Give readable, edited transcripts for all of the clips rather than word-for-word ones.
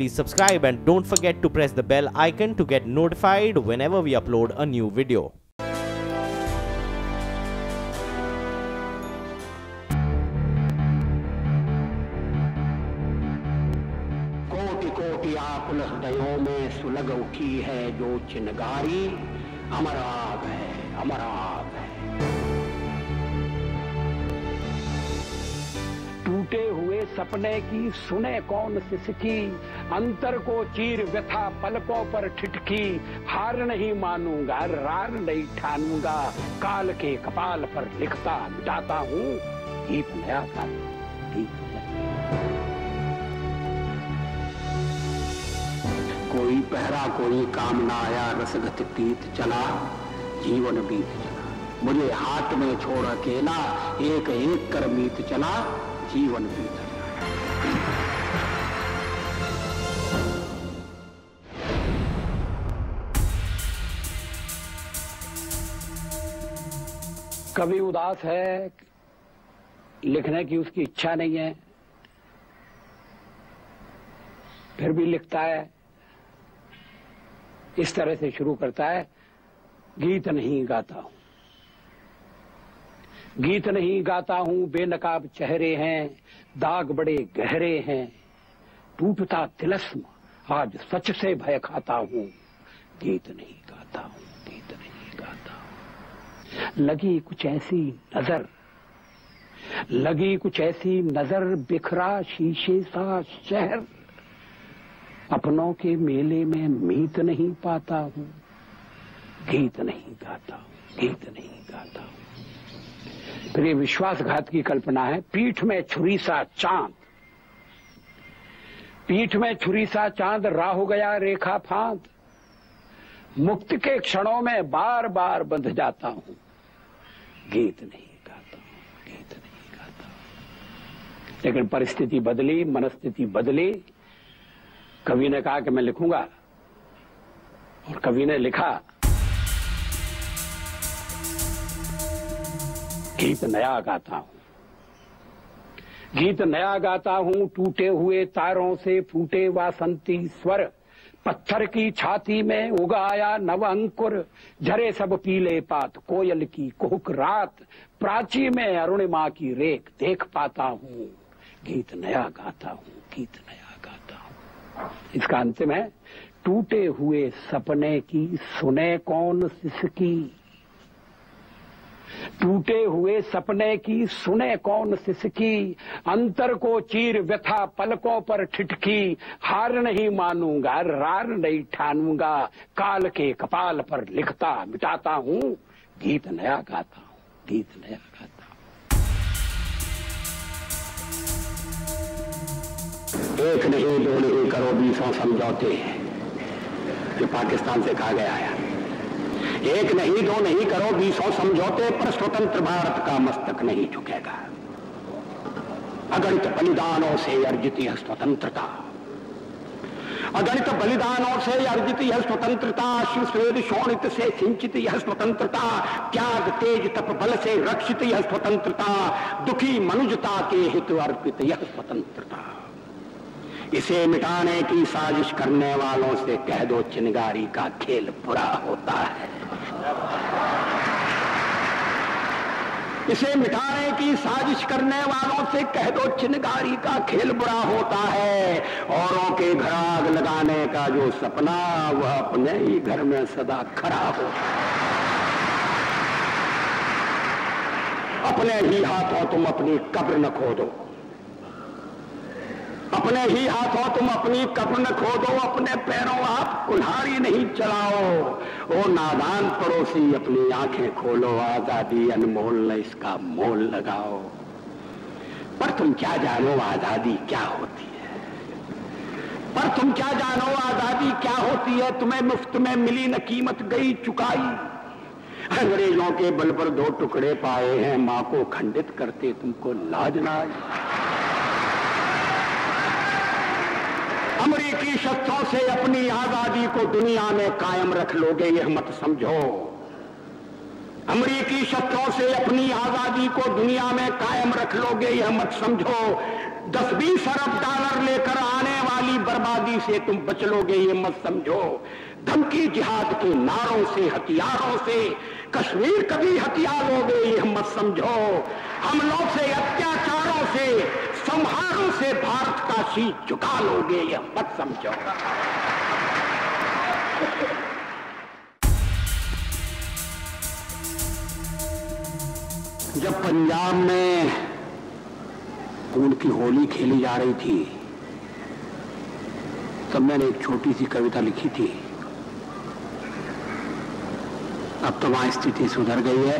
please subscribe and don't forget to press the bell icon to get notified whenever we upload a new video. कोटि कोटि आकुलस दयो में सुलग उठी है जो चिनगारी, अमराग है अमराग है। टूटे हुए सपने की सुने कौन सिसकी, अंतर को चीर व्यथा पलकों पर ठिठकी। हार नहीं मानूंगा, रार नहीं ठानूंगा, काल के कपाल पर लिखता मिटाता हूँ दीप नया था। कोई पहरा कोई काम ना आया, रसगत पीत चला जीवन बीत चला। मुझे हाथ में छोड़ अकेला, एक एक कर बीत चला जीवन बीत। कभी उदास है, लिखने की उसकी इच्छा नहीं है, फिर भी लिखता है। इस तरह से शुरू करता है, गीत नहीं गाता हूं, गीत नहीं गाता हूं। बेनकाब चेहरे हैं, दाग बड़े गहरे हैं, टूटता तिलस्म आज सच से भय खाता हूं। गीत नहीं गाता हूं, गीत नहीं गाता हूं। लगी कुछ ऐसी नजर, बिखरा शीशे सा शहर, अपनों के मेले में मीत नहीं पाता हूं। गीत नहीं गाता हूं, गीत नहीं गाता हूं। फिर ये विश्वासघात की कल्पना है। पीठ में छुरी सा चांद, राह हो गया रेखा फांद, मुक्त के क्षणों में बार बार बंध जाता हूं। गीत नहीं गाता हूं, गीत नहीं गाता हूं। लेकिन परिस्थिति बदली, मनस्थिति बदली। कवि ने कहा कि मैं लिखूंगा, और कवि ने लिखा। गीत नया गाता हूं, गीत नया गाता हूं। टूटे हुए तारों से फूटे वासंती स्वर, पत्थर की छाती में उगा आया नव अंकुर। झरे सब पीले पात, कोयल की कोहक रात, प्राची में अरुणिमा की रेख देख पाता हूं। गीत नया गाता हूं, गीत नया गाता हूं। इसका अंतिम है, टूटे हुए सपने की सुने कौन सिसकी, टूटे हुए सपने की सुने कौन सिसकी। अंतर को चीर व्यथा पलकों पर ठिठकी। हार नहीं मानूंगा, रार नहीं ठानूंगा, काल के कपाल पर लिखता मिटाता हूँ। गीत नया गाता हूँ, गीत नया गाता हूँ। एक नहीं दो नहीं करो बीसों समझौते, ये पाकिस्तान से कहा गया है। एक नहीं दो नहीं करो बीसों समझौते, पर स्वतंत्र भारत का मस्तक नहीं झुकेगा। अगणित बलिदानों से अर्जित है स्वतंत्रता, अगणित बलिदानों से अर्जित है स्वतंत्रता। अश्रु स्वेद शोणित से सिंचित यह स्वतंत्रता, त्याग तेज तप बल से रक्षित यह स्वतंत्रता, दुखी मनुजता के हित अर्पित यह स्वतंत्रता। इसे मिटाने की साजिश करने वालों से कह दो, चिनगारी का खेल बुरा होता है। इसे मिटाने की साजिश करने वालों से कह दो, चिनगारी का खेल बुरा होता है। औरों के घर आग लगाने का जो सपना, वह अपने ही घर में सदा खड़ा होता है। अपने ही हाथों तुम अपनी कब्र न खोदो, अपने ही हाथों तुम अपनी कब्र न खोदो, अपने पैरों आप कुल्हाड़ी नहीं चलाओ। ओ नादान पड़ोसी अपनी आंखें खोलो, आजादी अनमोल न इसका मोल लगाओ। पर तुम क्या जानो आजादी क्या होती है, पर तुम क्या जानो आजादी क्या होती है। तुम्हें मुफ्त में मिली न कीमत गई चुकाई, अंग्रेजों के बल पर दो टुकड़े पाए हैं, माँ को खंडित करते तुमको लाज ना आई। अमरीकी शस्त्रों से अपनी आजादी को दुनिया में कायम रख लोगे, यह मत समझो। अमरीकी शस्त्रों से अपनी आजादी को दुनिया में कायम रख लोगे, यह मत समझो। 10-20 अरब डॉलर लेकर आने वाली बर्बादी से तुम बच लोगे ये मत समझो। धमकी जिहाद के नारों से, हथियारों से कश्मीर कभी हथिया लोगे ये हम मत समझो। हमलों से, अत्याचारों से, संहारों से भारत का शीश झुका लोगे ये मत समझो। जब पंजाब में फूल की होली खेली जा रही थी तब मैंने एक छोटी सी कविता लिखी थी। अब तो वहां स्थिति सुधर गई है।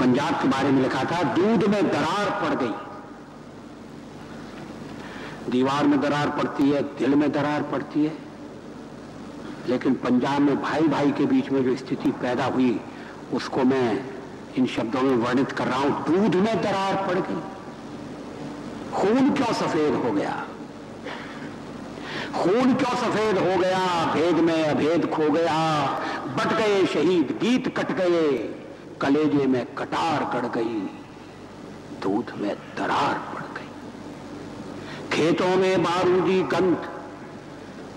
पंजाब के बारे में लिखा था, दूध में दरार पड़ गई। दीवार में दरार पड़ती है, दिल में दरार पड़ती है, लेकिन पंजाब में भाई भाई के बीच में जो स्थिति पैदा हुई उसको मैं इन शब्दों में वर्णित कर रहा हूं। दूध में दरार पड़ गई, खून क्यों सफेद हो गया, खून क्यों सफेद हो गया, भेद में अभेद खो गया, बट गए शहीद गीत कट गए, कलेजे में कटार कट गई, दूध में दरार पड़ गई, खेतों में बारूदी गंध,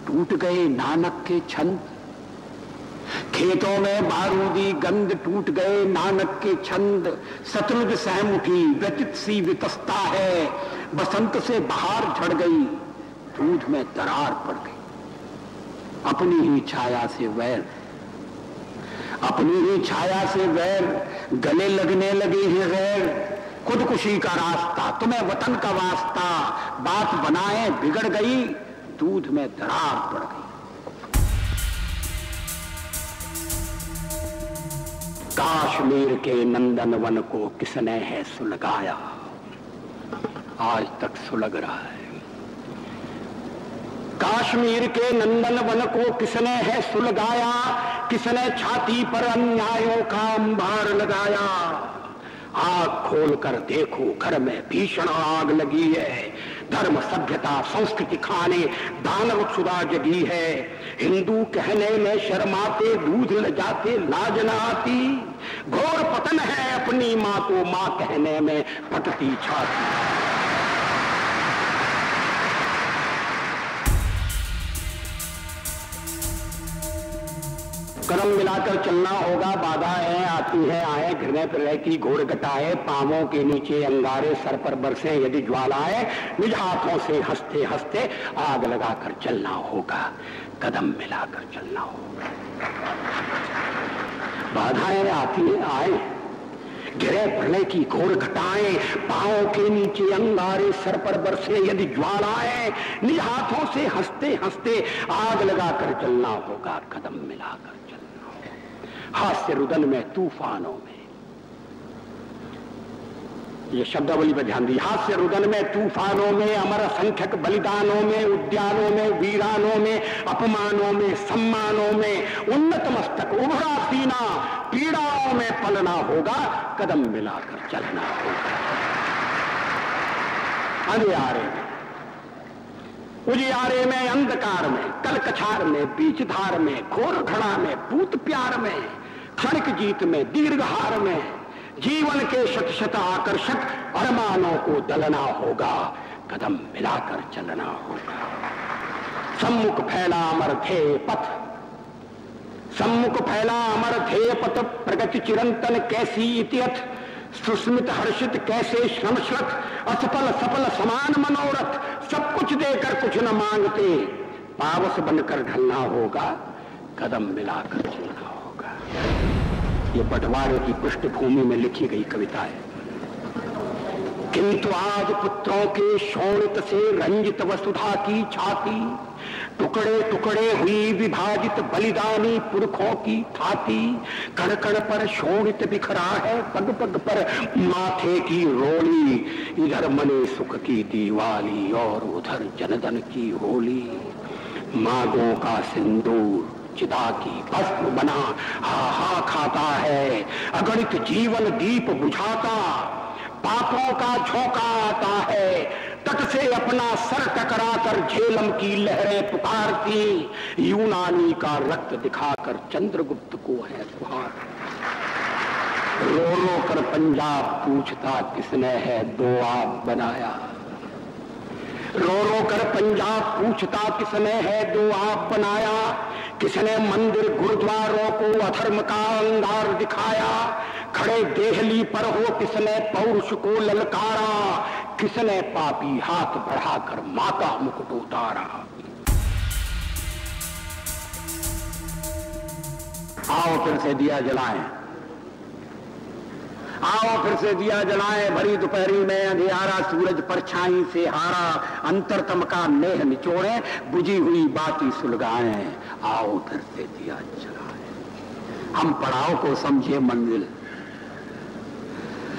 टूट गए नानक के छंद, खेतों में बारूदी गंध, टूट गए नानक के छंद, शतरंज सहम उठी व्यतित सी वितस्ता है, बसंत से बाहर झड़ गई, दूध में दरार पड़ गई, अपनी ही छाया से वैर, अपनी ही छाया से वैर, गले लगने लगे हैं गैर, खुदकुशी का रास्ता तुम्हें वतन का वास्ता, बात बनाए बिगड़ गई, दूध में दरार पड़ गई। काश्मीर के नंदनवन को किसने है सुलगाया, आज तक सुलग रहा है। काश्मीर के नंदनवन को किसने है सुलगाया, किसने छाती पर अन्यायों का अंबार लगाया, आग खोलकर देखो घर में भीषण आग लगी है, धर्म सभ्यता संस्कृति खाने दानव सुधा जगी है, हिंदू कहने में शर्माते, दूध ले जाते लाज न आती, घोर पतन है अपनी माँ को माँ कहने में फटती छाती। कदम मिलाकर चलना होगा, बाधाएं आती है, आए घिरने प्रलय की घोर घटाएं, पांवों के नीचे अंगारे, सर पर बरसे यदि ज्वालाएं, निज हाथों से हंसते हंसते आग लगाकर चलना होगा, कदम मिलाकर चलना होगा। बाधाएं आती है, आए घिरे प्रलय की घोर घटाएं, पांवों के नीचे अंगारे, सर पर बरसे यदि ज्वालाएं, निज हाथों से हंसते हंसते आग लगाकर चलना होगा, कदम मिलाकर चलना। हास्य रुदन में, तूफानों में, ये शब्दावली पर ध्यान दीजिए। हास्य रुदन में, तूफानों में, अमर असंख्यक बलिदानों में, उद्यानों में, वीरानों में, अपमानों में, सम्मानों में, उन्नत मस्तक उभरा सीना, पीड़ाओं में पलना होगा, कदम मिलाकर चलना होगा। अंधियारे में, उजियारे में, अंधकार में, कलकछार में, बीचधार में, घोर घड़ा में, भूत प्यार में, खड़क जीत में, दीर्घहार में, जीवन के शत शत आकर्षक अरमानों को दलना होगा, कदम मिलाकर चलना होगा। सम्मुख फैला अमर ध्येय पथ, सम्मुख फैला अमर ध्येय पथ, प्रगति चिरंतन कैसी इतियथ, सुस्मित हर्षित कैसे श्रमश्रत, असफल सफल समान मनोरथ, सब कुछ देकर कुछ न मांगते, पावस बनकर ढलना होगा, कदम मिलाकर चलना होगा। ये बंटवारे की पृष्ठभूमि में लिखी गई कविता है। किंतु आज पुत्रों के शोणित से रंजित वसुधा की छाती, टुकड़े टुकड़े हुई विभाजित बलिदानी पुरखों की थाती, कण कण पर शोणित बिखरा है, पग पग पर माथे की रोली, इधर मने सुख की दीवाली और उधर जनधन की होली, मांगों का सिंदूर चिदा की भस्म बना हाहा खाता है, अगणित जीवन दीप बुझाता, पापों का झोंका आता है, तट से अपना सर टकरा कर झेलम की लहरें पुकारती, यूनानी का रक्त दिखाकर चंद्रगुप्त को है फुहार। रो रो कर पंजाब पूछता किसने है दो आब बनाया। रो रो कर पंजाब पूछता किसने है दो आब बनाया। किसने मंदिर गुरुद्वारों को अधर्म का अंगार दिखाया। खड़े देहली पर हो किसने पौरुष को ललकारा। किसने पापी हाथ बढ़ाकर माता मुकुट उतारा। आओ फिर से दिया जलाएं, आओ फिर से दिया जलाएं। भरी दोपहरी में अंधियारा सूरज परछाई से हारा। अंतरतम का नेह निचोड़े, बुझी हुई बाती सुलगाएं। आओ फिर से दिया जलाएं। हम पड़ाव को समझे मंजिल,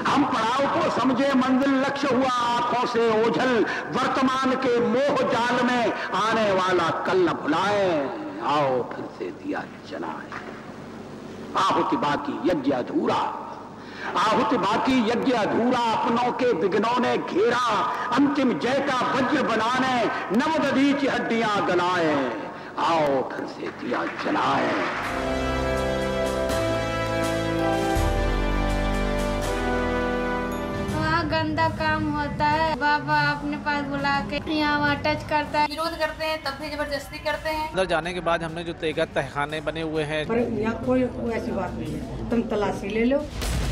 हम पड़ाव को समझे मंजिल। लक्ष्य हुआ आंखों से ओझल, वर्तमान के मोह जाल में आने वाला कल न भुलाएं। आओ फिर से दिया जलाएं। आहुति बाकी यज्ञ अधूरा, आहुति बाकी यज्ञ अधूरा। अपनों के विघ्नों ने घेरा, अंतिम जय का वज्र बनाने नवदधीचि हड्डियां गलाए। आओ फिर से दिया जलाएं। गंदा काम होता है, बाबा अपने पास बुला के यहाँ टच करता है। विरोध करते हैं तब भी जबरदस्ती करते हैं। अंदर जाने के बाद हमने जो तहखाने बने हुए हैं, पर यहाँ कोई ऐसी बात नहीं है। तुम तलाशी ले लो।